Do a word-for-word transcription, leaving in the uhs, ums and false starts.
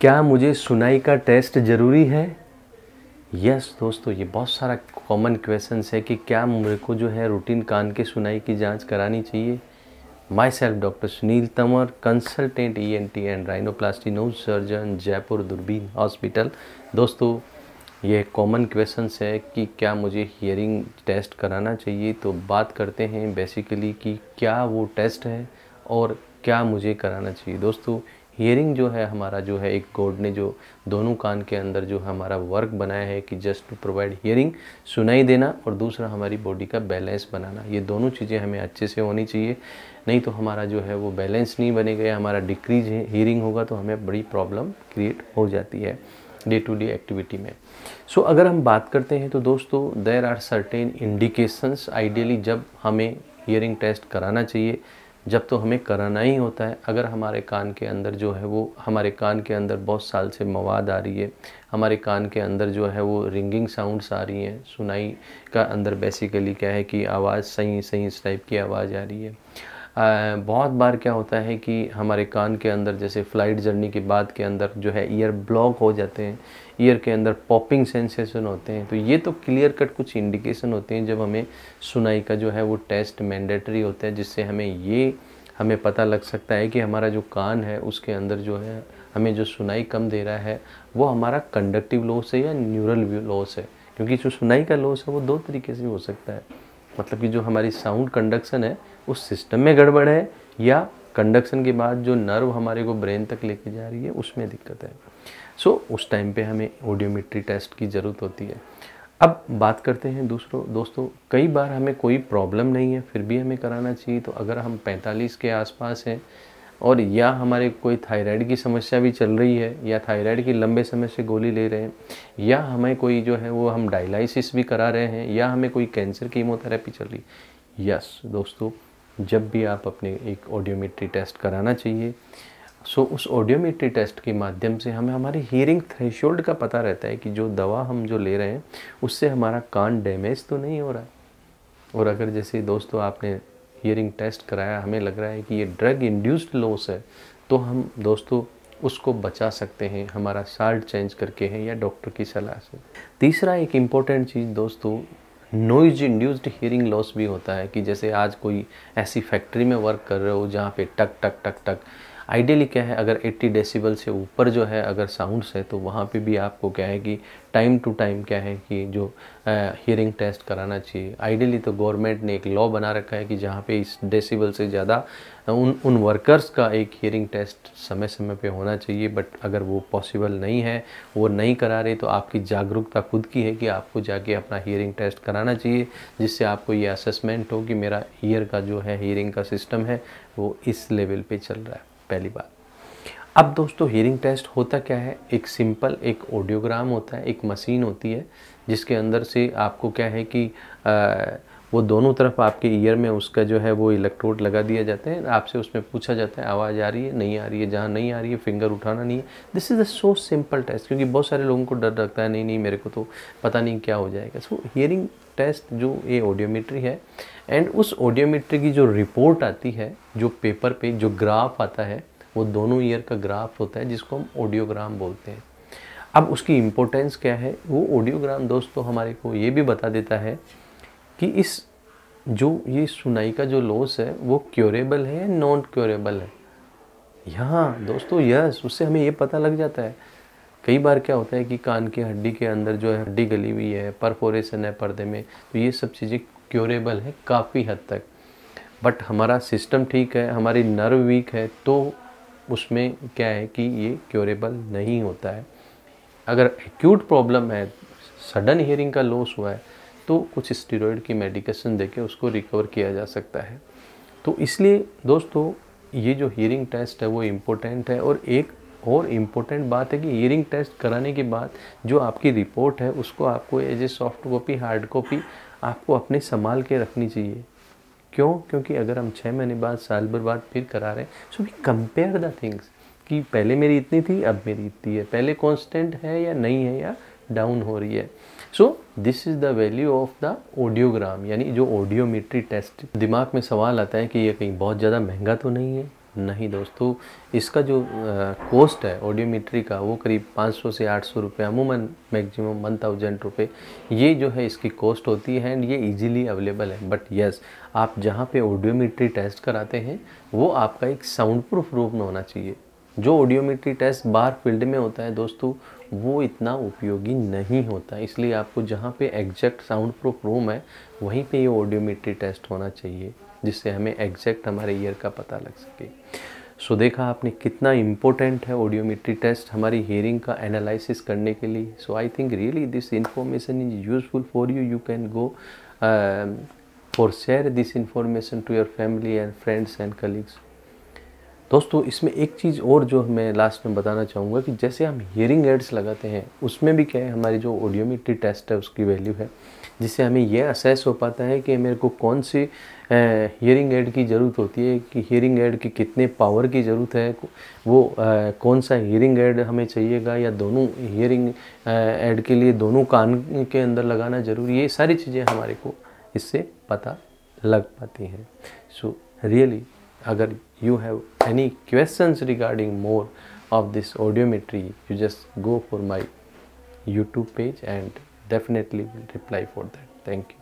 क्या मुझे सुनाई का टेस्ट ज़रूरी है? यस yes, दोस्तों ये बहुत सारा कॉमन क्वेश्चंस है कि क्या मेरे को जो है रूटीन कान के सुनाई की जांच करानी चाहिए। Myself doctor Sunil Tanwar, consultant E N T and rhinoplasty nose surgeon, Jaipur Durbeen hospital. दोस्तों ये कॉमन क्वेश्चंस है कि क्या मुझे हियरिंग टेस्ट कराना चाहिए, तो बात करते हैं बेसिकली कि क्या वो टेस्ट है और क्या मुझे कराना चाहिए। दोस्तों हियरिंग जो है हमारा जो है एक गॉड ने जो दोनों कान के अंदर जो हमारा वर्क बनाया है कि जस्ट टू प्रोवाइड हियरिंग, सुनाई देना, और दूसरा हमारी बॉडी का बैलेंस बनाना। ये दोनों चीज़ें हमें अच्छे से होनी चाहिए, नहीं तो हमारा जो है वो बैलेंस नहीं बनेगा, हमारा डिक्रीज हियरिंग होगा तो हमें बड़ी प्रॉब्लम क्रिएट हो जाती है डे टू डे एक्टिविटी में। सो so, अगर हम बात करते हैं तो दोस्तों there are certain indications ideally जब हमें हियरिंग टेस्ट कराना चाहिए, जब तो हमें कराना ही होता है। अगर हमारे कान के अंदर जो है वो हमारे कान के अंदर बहुत साल से मवाद आ रही है, हमारे कान के अंदर जो है वो रिंगिंग साउंड्स आ रही हैं, सुनाई का अंदर बेसिकली क्या है कि आवाज़ सही सही इस टाइप की आवाज़ आ रही है। आ, बहुत बार क्या होता है कि हमारे कान के अंदर जैसे फ़्लाइट जर्नी के बाद के अंदर जो है ईयर ब्लॉक हो जाते हैं, ईयर के अंदर पॉपिंग सेंसेशन होते हैं। तो ये तो क्लियर कट कुछ इंडिकेशन होते हैं जब हमें सुनाई का जो है वो टेस्ट मैंडेटरी होता है, जिससे हमें ये हमें पता लग सकता है कि हमारा जो कान है उसके अंदर जो है हमें जो सुनाई कम दे रहा है वो हमारा कंडक्टिव लॉस है या न्यूरल लॉस है। क्योंकि जो सुनाई का लॉस है वो दो तरीके से हो सकता है, मतलब कि जो हमारी साउंड कंडक्शन है उस सिस्टम में गड़बड़ है, या कंडक्शन के बाद जो नर्व हमारे को ब्रेन तक लेके जा रही है उसमें दिक्कत है। सो so, उस टाइम पे हमें ऑडियोमेट्री टेस्ट की ज़रूरत होती है। अब बात करते हैं दूसरों दोस्तों कई बार हमें कोई प्रॉब्लम नहीं है फिर भी हमें कराना चाहिए। तो अगर हम पैंतालीस के आसपास हैं और या हमारे कोई थायराइड की समस्या भी चल रही है, या थायराइड की लंबे समय से गोली ले रहे हैं, या हमें कोई जो है वो हम डायलिसिस भी करा रहे हैं, या हमें कोई कैंसर कीमोथेरेपी चल रही है, यस दोस्तों जब भी आप अपने एक ऑडियोमेट्री टेस्ट कराना चाहिए। सो उस ऑडियोमेट्री टेस्ट के माध्यम से हमें हमारी हियरिंग थ्रेशोल्ड का पता रहता है कि जो दवा हम जो ले रहे हैं उससे हमारा कान डैमेज तो नहीं हो रहा है। और अगर जैसे दोस्तों आपने हियरिंग टेस्ट कराया, हमें लग रहा है कि ये ड्रग इंड्यूस्ड लॉस है, तो हम दोस्तों उसको बचा सकते हैं हमारा साल्ट चेंज करके है या डॉक्टर की सलाह से। तीसरा एक इम्पॉर्टेंट चीज़ दोस्तों नॉइज इंड्यूस्ड हियरिंग लॉस भी होता है कि जैसे आज कोई ऐसी फैक्ट्री में वर्क कर रहे हो जहाँ पे टक टक टक टक आइडियली क्या है अगर अस्सी डेसिबल से ऊपर जो है अगर साउंड्स है तो वहाँ पे भी आपको क्या है कि टाइम टू टाइम क्या है कि जो हियरिंग टेस्ट कराना चाहिए। आइडियली तो गवर्नमेंट ने एक लॉ बना रखा है कि जहाँ पे इस डेसिबल से ज़्यादा उन उन वर्कर्स का एक हियरिंग टेस्ट समय समय पे होना चाहिए, बट अगर वो पॉसिबल नहीं है, वो नहीं करा रहे, तो आपकी जागरूकता खुद की है कि आपको जाके अपना हियरिंग टेस्ट कराना चाहिए, जिससे आपको ये असेसमेंट हो कि मेरा ईयर का जो है हियरिंग का सिस्टम है वो इस लेवल पर चल रहा है, पहली बात। अब दोस्तों हियरिंग टेस्ट होता क्या है, एक सिंपल एक ऑडियोग्राम होता है, एक मशीन होती है जिसके अंदर से आपको क्या है कि आ, वो दोनों तरफ आपके ईयर में उसका जो है वो इलेक्ट्रोड लगा दिया जाता है। आपसे उसमें पूछा जाता है आवाज़ आ रही है नहीं आ रही है, जहाँ नहीं आ रही है फिंगर उठाना नहीं है। This is a so simple test, क्योंकि बहुत सारे लोगों को डर लगता है नहीं नहीं मेरे को तो पता नहीं क्या हो जाएगा। सो हियरिंग टेस्ट जो ये ऑडियोमेट्री है, एंड उस ऑडियोमेट्री की जो रिपोर्ट आती है, जो पेपर पे जो ग्राफ आता है, वो दोनों ईयर का ग्राफ होता है जिसको हम ऑडियोग्राम बोलते हैं। अब उसकी इम्पोर्टेंस क्या है, वो ऑडियोग्राम दोस्तों हमारे को ये भी बता देता है कि इस जो ये सुनाई का जो लॉस है वो क्योरेबल है या नॉन क्योरेबल है। यहाँ दोस्तों यस उससे हमें ये पता लग जाता है। कई बार क्या होता है कि कान की हड्डी के अंदर जो है हड्डी गली हुई है, परफोरेशन है पर्दे में, तो ये सब चीज़ें क्योरेबल है काफ़ी हद तक, बट हमारा सिस्टम ठीक है, हमारी नर्व वीक है, तो उसमें क्या है कि ये क्योरेबल नहीं होता है। अगर एक्यूट प्रॉब्लम है, सडन हियरिंग का लॉस हुआ है, तो कुछ स्टेरॉइड की मेडिकेशन देके उसको रिकवर किया जा सकता है। तो इसलिए दोस्तों ये जो हियरिंग टेस्ट है वो इम्पोर्टेंट है। और एक और इम्पोर्टेंट बात है कि हियरिंग टेस्ट कराने के बाद जो आपकी रिपोर्ट है उसको आपको as a soft copy hard copy आपको अपने संभाल के रखनी चाहिए। क्यों? क्योंकि अगर हम छः महीने बाद साल भर बाद फिर करा रहे हैं, so we compare the things कि पहले मेरी इतनी थी अब मेरी इतनी है, पहले कांस्टेंट है या नहीं है या डाउन हो रही है। So this is the value of the audiogram यानी जो ऑडियोमेट्री टेस्ट। दिमाग में सवाल आता है कि ये कहीं बहुत ज़्यादा महंगा तो नहीं है, नहीं दोस्तों, इसका जो कॉस्ट है ऑडियोमेट्री का वो करीब पाँच सौ से आठ सौ रुपये, अमूमन मैक्सिमम वन थाउजेंड रुपये ये जो है इसकी कॉस्ट होती है एंड ये इजीली अवेलेबल है। बट यस, आप जहाँ पे ऑडियोमेट्री टेस्ट कराते हैं वो आपका एक साउंड प्रूफ रूप में होना चाहिए। जो ऑडियोमेट्री टेस्ट बाहर फील्ड में होता है दोस्तों वो इतना उपयोगी नहीं होता, इसलिए आपको जहाँ पे एग्जैक्ट साउंड प्रूफ रूम है वहीं पे ये ऑडियोमेट्री टेस्ट होना चाहिए, जिससे हमें एग्जैक्ट हमारे ईयर का पता लग सके। सो देखा आपने कितना इम्पोर्टेंट है ऑडियोमेट्री टेस्ट हमारी हियरिंग का एनालिसिस करने के लिए। So I think really this information is useful for you, you can go for share this information to your family and friends and colleagues. दोस्तों इसमें एक चीज़ और जो मैं लास्ट में बताना चाहूँगा कि जैसे हम हियरिंग एड्स लगाते हैं उसमें भी क्या है, हमारी जो ऑडियोमेट्री टेस्ट है उसकी वैल्यू है, जिससे हमें यह असेस हो पाता है कि मेरे को कौन सी हियरिंग एड की ज़रूरत होती है, कि हियरिंग एड की कितने पावर की ज़रूरत है, वो आ, कौन सा हियरिंग एड हमें चाहिएगा, या दोनों हियरिंग एड के लिए दोनों कान के अंदर लगाना ज़रूरी है। ये सारी चीज़ें हमारे को इससे पता लग पाती हैं। सो रियली अगर you have any questions regarding more of this audiometry, you just go for my YouTube page and definitely will reply for that. Thank you.